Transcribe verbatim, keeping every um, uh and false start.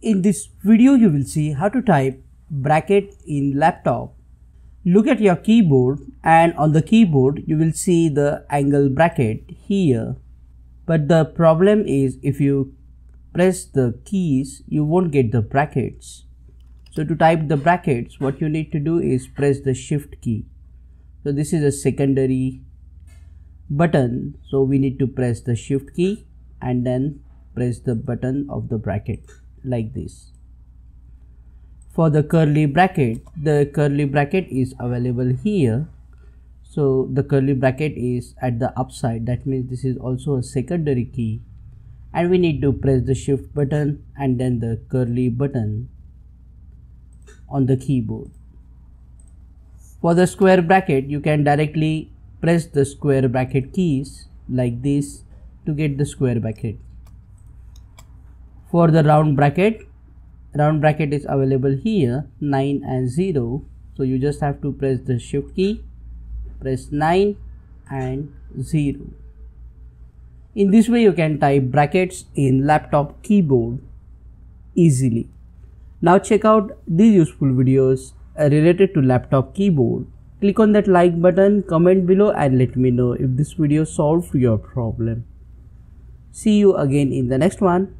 In this video, you will see how to type bracket in laptop. Look at your keyboard, and on the keyboard, you will see the angle bracket here. But the problem is, if you press the keys, you won't get the brackets. So to type the brackets, what you need to do is press the shift key. So this is a secondary button. So we need to press the shift key and then press the button of the bracket. Like this. For the curly bracket, the curly bracket is available here. So the curly bracket is at the upside, that means this is also a secondary key, and we need to press the shift button and then the curly button on the keyboard. For the square bracket, you can directly press the square bracket keys like this to get the square bracket. For the round bracket, round bracket is available here, nine and zero. So you just have to press the shift key, press nine and zero. In this way, you can type brackets in laptop keyboard easily. Now check out these useful videos related to laptop keyboard. Click on that like button, comment below, and let me know if this video solved your problem. See you again in the next one.